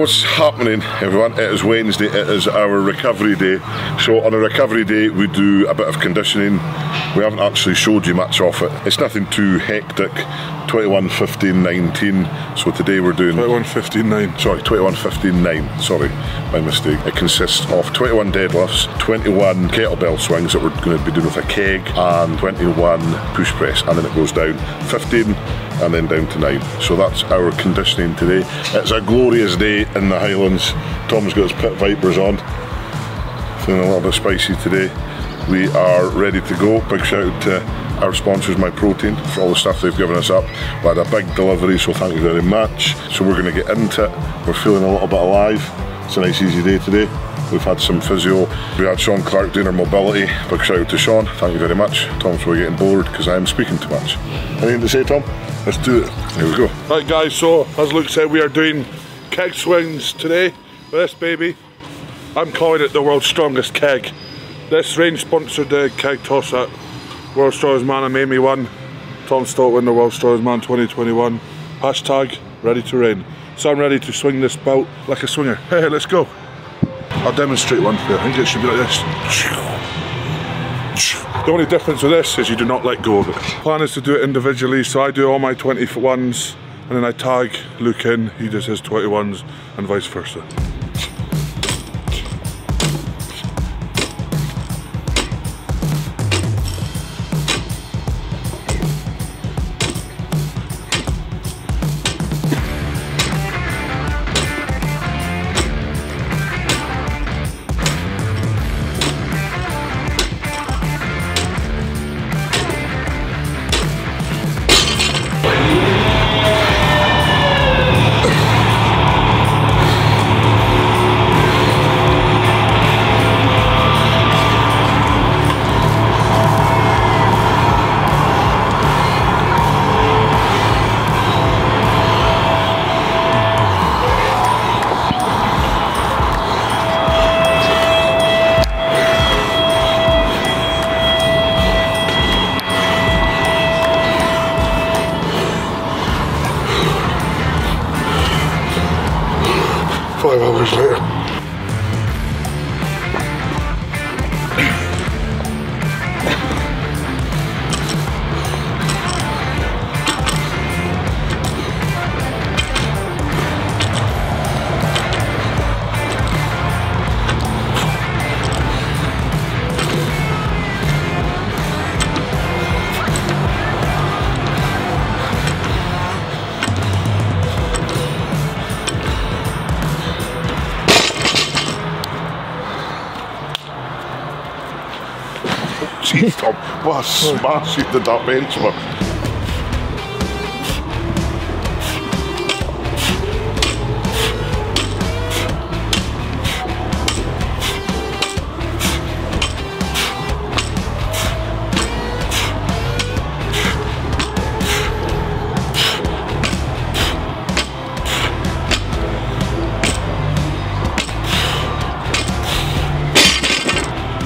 What's happening, everyone? It is Wednesday, it is our recovery day. So on a recovery day we do a bit of conditioning. We haven't actually showed you much of it. It's nothing too hectic. 21, 15, 19. So today we're doing 21, 15, 9. Sorry, 21, 15, 9. Sorry, my mistake. It consists of 21 deadlifts, 21 kettlebell swings that we're going to be doing with a keg, and 21 push press, and then it goes down 15 and then down to 9. So that's our conditioning today. It's a glorious day in the Highlands. Tom's got his pit vipers on. Feeling a little bit spicy today. We are ready to go. Big shout out to our sponsors, MyProtein, for all the stuff they've given us up. We had a big delivery, so thank you very much. So we're going to get into it. We're feeling a little bit alive. It's a nice easy day today. We've had some physio. We had Sean Clark doing our mobility. Big shout out to Sean, thank you very much. Tom's probably getting bored because I am speaking too much. Anything to say, Tom? Let's do it. Here we go. Right guys, so as Luke said, we are doing keg swings today with this baby. I'm calling it the world's strongest keg. This range sponsored the keg toss at World Strongest Man. I made me one. Tom Stoltman, the World Strongest Man 2021. Hashtag ready to reign. So I'm ready to swing this belt like a swinger. Hey, let's go. I'll demonstrate one for you. I think it should be like this. The only difference with this is you do not let go of it. The plan is to do it individually, so I do all my 21s and then I tag Luke in, he does his 21s and vice versa. Jeez, Tom, what a smash you did that bench with.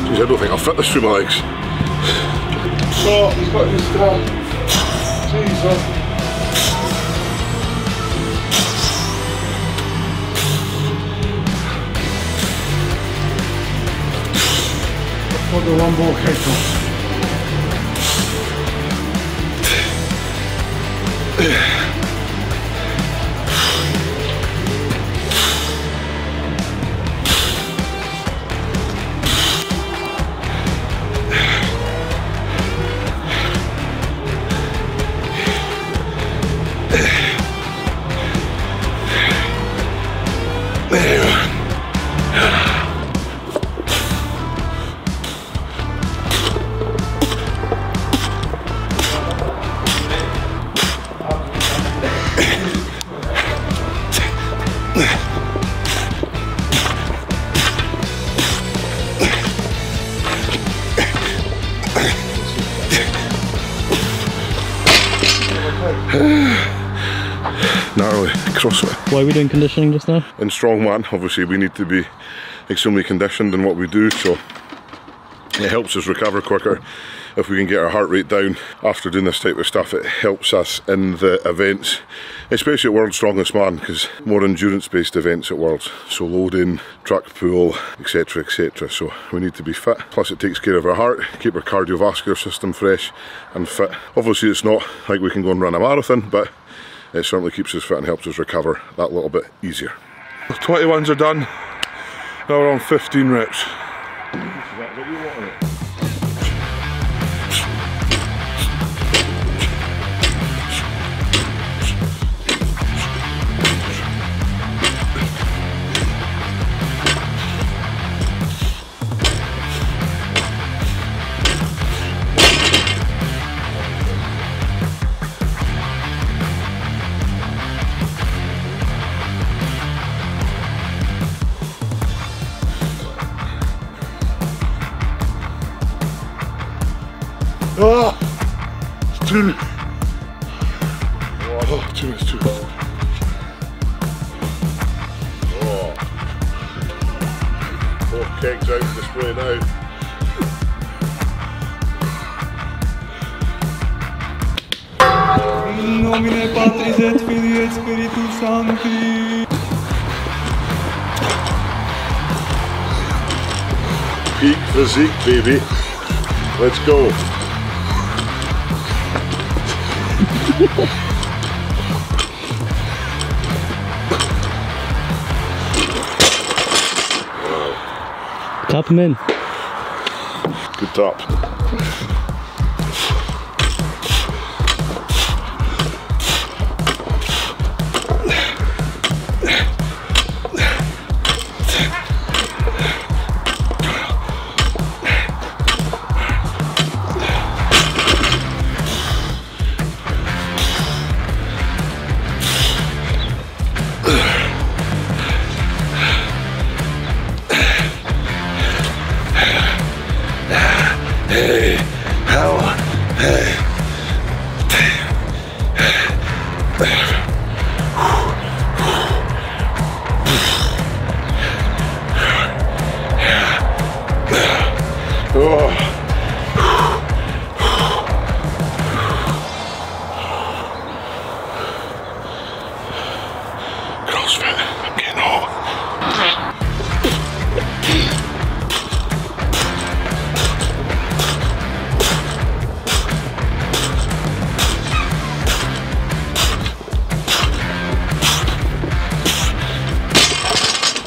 Jeez, I don't think I'll fit this through my legs. Oh, he's got his strap. Jesus. I've got the one ball Narrowly, crossway. Why are we doing conditioning just now? In strongman, obviously we need to be extremely conditioned in what we do, so it helps us recover quicker. if we can get our heart rate down after doing this type of stuff, it helps us in the events, especially at World Strongest Man, because more endurance based events at Worlds, so loading, truck pull, etc, etc. So we need to be fit, plus it takes care of our heart, keep our cardiovascular system fresh and fit. Obviously it's not like we can go and run a marathon, but it certainly keeps us fit and helps us recover that little bit easier. The 21s are done, now we're on 15 reps. Oh, it's too. Oh, too much, too much. Oh, four kegs out of display now. In nomine Patris et Filii et Spiritus Sancti. Peak physique, baby. Let's go. Tap him in. Good top.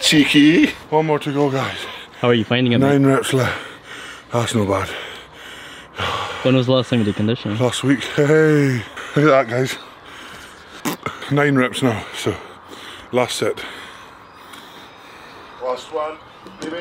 Cheeky. One more to go, guys. How are you finding it? 9 reps left. That's no bad. When was the last time you did conditioning? Last week. Hey, look at that, guys. 9 reps now, so last set. Last one, baby.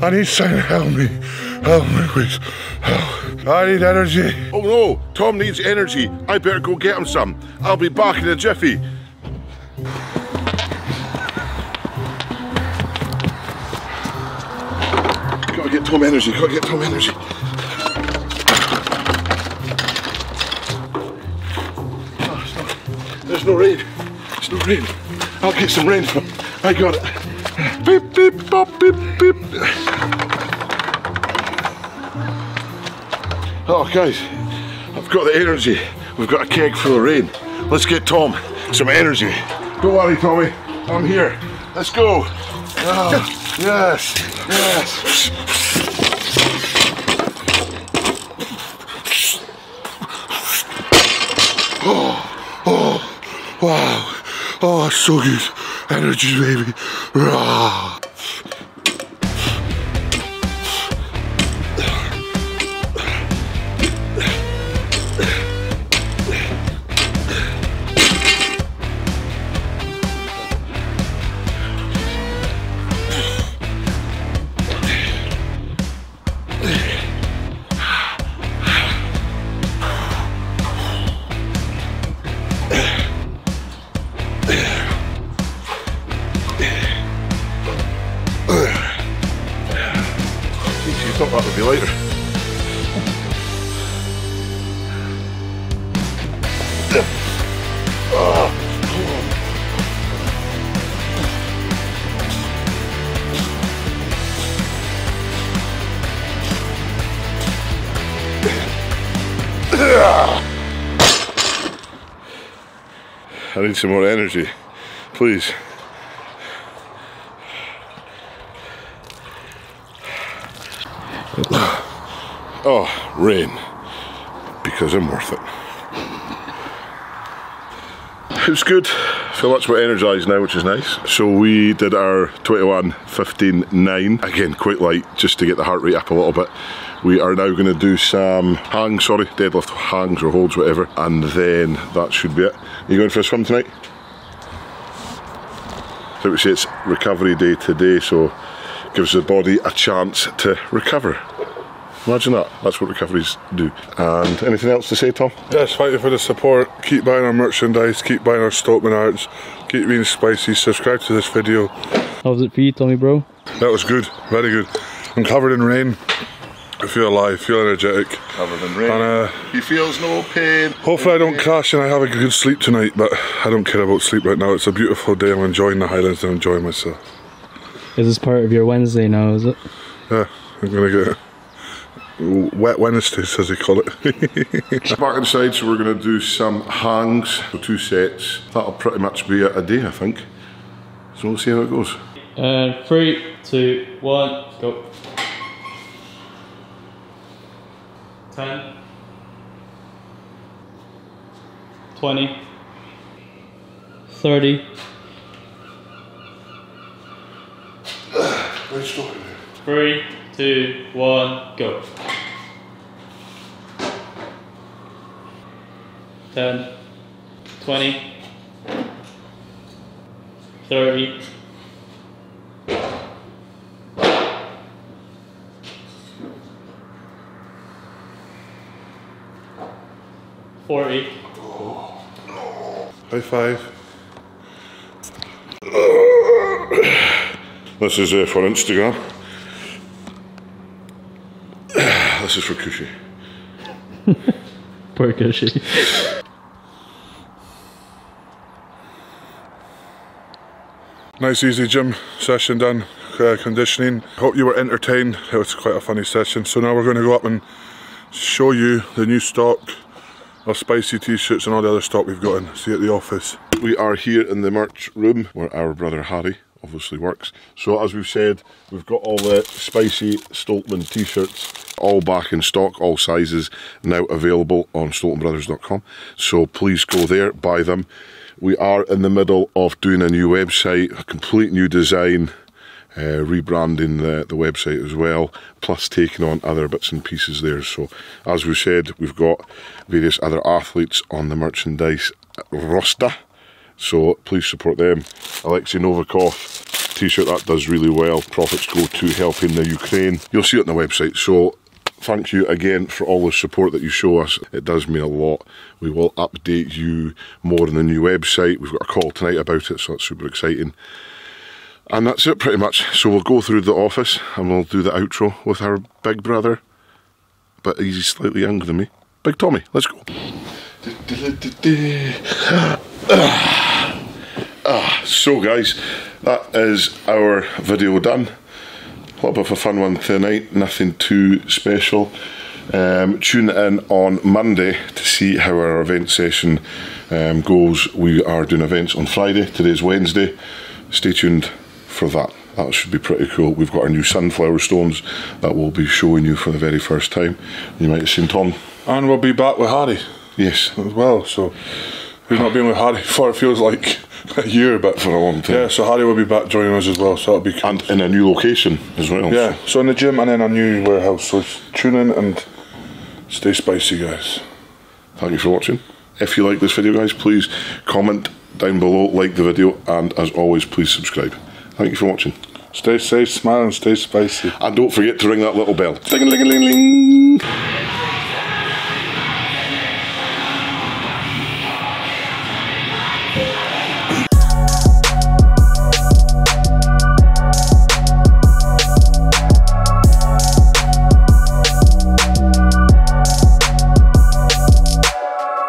I need someone to help me please, help. I need energy. Oh no, Tom needs energy. I better go get him some. I'll be back in a jiffy. Gotta get Tom energy, gotta get Tom energy. Oh, there's no rain, there's no rain. I'll get some rain from, I got it. Beep, beep, bop, beep, beep. Oh guys, I've got the energy. We've got a keg full of rain. Let's get Tom some energy. Don't worry, Tommy, I'm here. Let's go. Oh, yes, yes. Oh, oh, wow. Oh, that's so good. Energy, baby. Rah. you later. I need some more energy, please. Oh, rain, because I'm worth it. It's good, I feel much more energised now, which is nice. So we did our 21, 15, 9, again quite light just to get the heart rate up a little bit. We are now going to do some hangs, sorry, deadlift hangs or holds, whatever, and then that should be it. Are you going for a swim tonight? So we say it's recovery day today, so it gives the body a chance to recover. Imagine that, that's what recoveries do. And anything else to say, Tom? Yes, thank you for the support. Keep buying our merchandise, keep buying our Stoltman arts, keep being spicy, subscribe to this video. How was it for you, Tommy, bro? That was good, very good. I'm covered in rain. I feel alive, feel energetic. Covered in rain. And, he feels no pain. Hopefully I don't crash and I have a good sleep tonight, but I don't care about sleep right now. It's a beautiful day, I'm enjoying the Highlands and enjoying myself. Is this part of your Wednesday now, is it? Yeah, I'm gonna get it. Wet Wednesdays, as they call it. Back inside, so we're gonna do some hangs, so 2 sets. That'll pretty much be a day, I think. So we'll see how it goes. 3, 2, 1, go. 10, 20, 30. Nice job. 3, 2, 1, go. 10, 20, 30. 40. High five. This is for Instagram. This is for Cushy. Poor Cushy. Nice easy gym session done, conditioning. Hope you were entertained. It was quite a funny session. So now we're going to go up and show you the new stock. Our spicy t-shirts and all the other stock we've got in. See you at the office. We are here in the merch room where our brother Harry obviously works. So as we've said, we've got all the spicy Stoltman t-shirts all back in stock, all sizes now available on stoltmanbrothers.com. So please go there, buy them. We are in the middle of doing a new website, a complete new design. Rebranding the website as well, plus taking on other bits and pieces there. So as we said, we've got various other athletes on the merchandise roster, so please support them. Alexei Novikov t-shirt, that does really well. Profits go to helping the Ukraine. You'll see it on the website. So thank you again for all the support that you show us. It does mean a lot. We will update you more on the new website. We've got a call tonight about it, so that's super exciting. And that's it pretty much. So we'll go through the office and we'll do the outro with our big brother, but he's slightly younger than me, Big Tommy. Let's go. So guys, that is our video done. A little bit of a fun one tonight, nothing too special. Tune in on Monday to see how our event session goes. We are doing events on Friday, today's Wednesday. Stay tuned for that. That should be pretty cool. We've got our new sunflower stones that we'll be showing you for the very first time. You might have seen Tom. And we'll be back with Harry. Yes. As well, so we've not been with Harry for, it feels like a year, but for a long time. Yeah, so Harry will be back joining us as well, so that'll be cool. And in a new location as well. Yeah, so in the gym and in a new warehouse, so tune in and stay spicy, guys. Thank you for watching. If you like this video, guys, please comment down below, like the video, and as always, please subscribe. Thank you for watching. Stay safe, smile, and stay spicy. And don't forget to ring that little bell. Ding-a-ling-a-ling-a-ling.